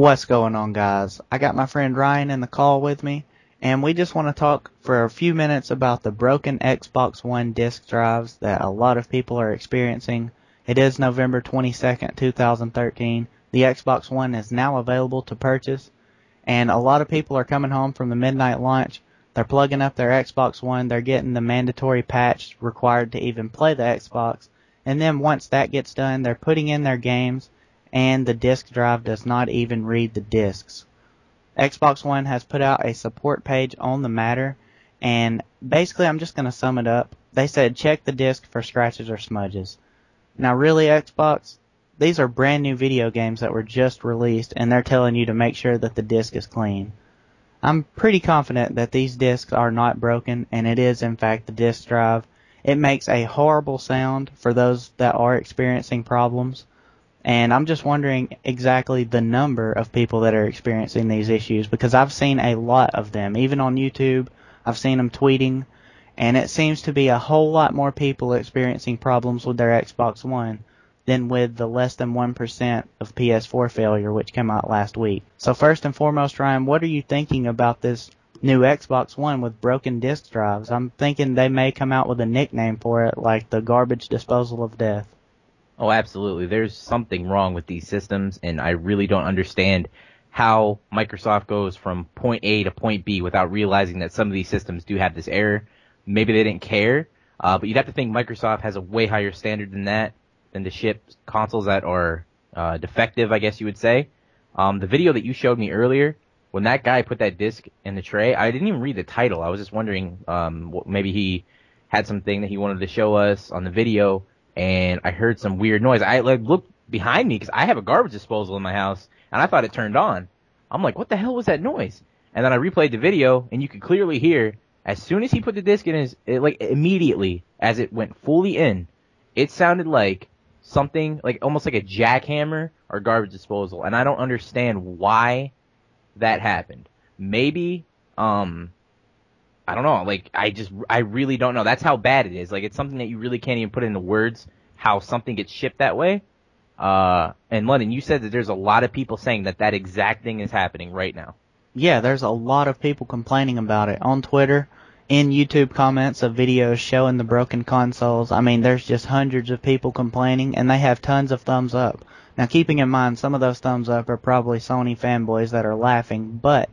What's going on, guys? I got my friend Ryan in the call with me, and we just want to talk for a few minutes about the broken Xbox One disk drives that a lot of people are experiencing. It is November 22nd, 2013. The Xbox One is now available to purchase, and a lot of people are coming home from the midnight launch. They're plugging up their Xbox One, they're getting the mandatory patch required to even play the Xbox, and then once that gets done, they're putting in their games, and the disk drive does not even read the disks. Xbox One has put out a support page on the matter, and basically I'm just going to sum it up. They said check the disk for scratches or smudges. Now really, Xbox, these are brand new video games that were just released, and they're telling you to make sure that the disk is clean. I'm pretty confident that these disks are not broken, and it is in fact the disk drive. It makes a horrible sound for those that are experiencing problems. And I'm just wondering exactly the number of people that are experiencing these issues, because I've seen a lot of them. Even on YouTube, I've seen them tweeting, and it seems to be a whole lot more people experiencing problems with their Xbox One than with the less than 1% of PS4 failure, which came out last week. So first and foremost, Ryan, what are you thinking about this new Xbox One with broken disk drives? I'm thinking they may come out with a nickname for it, like the garbage disposal of death. Oh, absolutely. There's something wrong with these systems, and I really don't understand how Microsoft goes from point A to point B without realizing that some of these systems do have this error. Maybe they didn't care, but you'd have to think Microsoft has a way higher standard than that, than to ship consoles that are defective, I guess you would say. The video that you showed me earlier, when that guy put that disc in the tray, I didn't even read the title. I was just wondering, maybe he had something that he wanted to show us on the video, and I heard some weird noise. I looked behind me because I have a garbage disposal in my house, and I thought it turned on. I'm like, what the hell was that noise? And then I replayed the video, and you could clearly hear, as soon as he put the disc in, immediately, as it went fully in, it sounded like something, like almost like a jackhammer or garbage disposal. And I don't understand why that happened. Maybe, I don't know, I really don't know. That's how bad it is. Like, it's something that you really can't even put into words how something gets shipped that way. And London, you said that there's a lot of people saying that that exact thing is happening right now. Yeah, there's a lot of people complaining about it on Twitter, in YouTube comments of videos showing the broken consoles. I mean, there's just hundreds of people complaining, and they have tons of thumbs up. Now, keeping in mind, some of those thumbs up are probably Sony fanboys that are laughing, but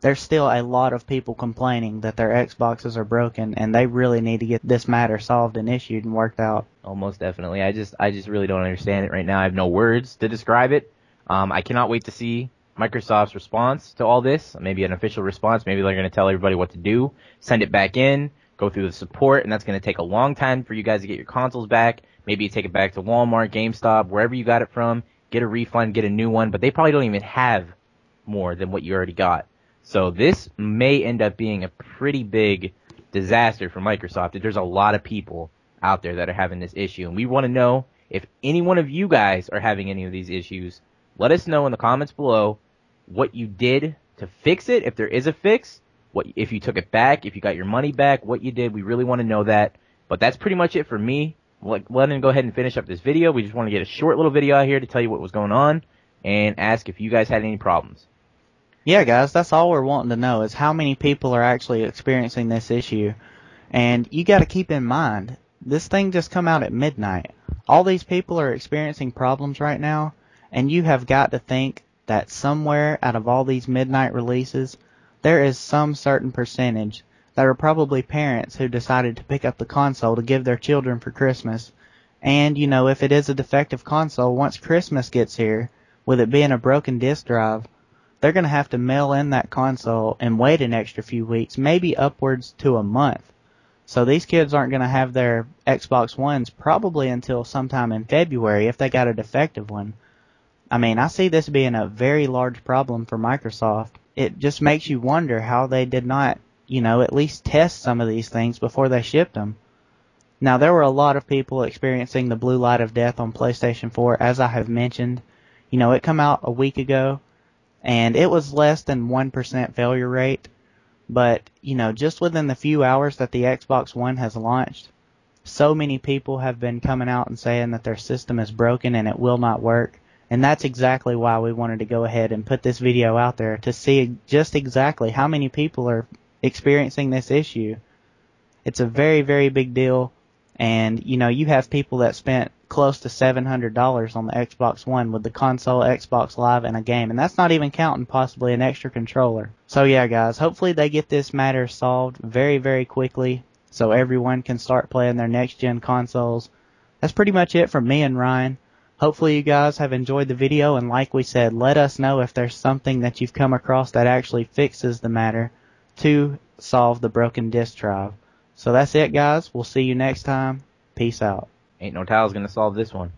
there's still a lot of people complaining that their Xboxes are broken, and they really need to get this matter solved and issued and worked out. Oh, most definitely. I just really don't understand it right now. I have no words to describe it. I cannot wait to see Microsoft's response to all this, maybe an official response. Maybe they're going to tell everybody what to do, send it back in, go through the support, and that's going to take a long time for you guys to get your consoles back. Maybe you take it back to Walmart, GameStop, wherever you got it from, get a refund, get a new one, but they probably don't even have more than what you already got. So this may end up being a pretty big disaster for Microsoft. There's a lot of people out there that are having this issue, and we want to know if any one of you guys are having any of these issues. Let us know in the comments below what you did to fix it, if there is a fix, what if you took it back, if you got your money back, what you did. We really want to know that. But that's pretty much it for me. Lennon, go ahead and finish up this video. We just want to get a short little video out here to tell you what was going on and ask if you guys had any problems. Yeah, guys, that's all we're wanting to know is how many people are actually experiencing this issue. And you got to keep in mind, this thing just come out at midnight. All these people are experiencing problems right now, and you have got to think that somewhere out of all these midnight releases, there is some certain percentage that are probably parents who decided to pick up the console to give their children for Christmas. And, you know, if it is a defective console, once Christmas gets here, with it being a broken disk drive, they're going to have to mail in that console and wait an extra few weeks, maybe upwards to a month. So these kids aren't going to have their Xbox Ones probably until sometime in February if they got a defective one. I mean, I see this being a very large problem for Microsoft. It just makes you wonder how they did not, you know, at least test some of these things before they shipped them. Now, there were a lot of people experiencing the blue light of death on PlayStation 4, as I have mentioned. You know, it came out a week ago, and it was less than 1% failure rate. But, you know, just within the few hours that the Xbox One has launched, so many people have been coming out and saying that their system is broken and it will not work. And that's exactly why we wanted to go ahead and put this video out there, to see just exactly how many people are experiencing this issue. It's a very, very big deal. And, you know, you have people that spent close to $700 on the Xbox One with the console, Xbox Live, and a game. And that's not even counting possibly an extra controller. So, yeah, guys, hopefully they get this matter solved very, very quickly so everyone can start playing their next-gen consoles. That's pretty much it from me and Ryan. Hopefully you guys have enjoyed the video, and like we said, let us know if there's something that you've come across that actually fixes the matter to solve the broken disk drive. So that's it, guys. We'll see you next time. Peace out. Ain't no towel's gonna solve this one.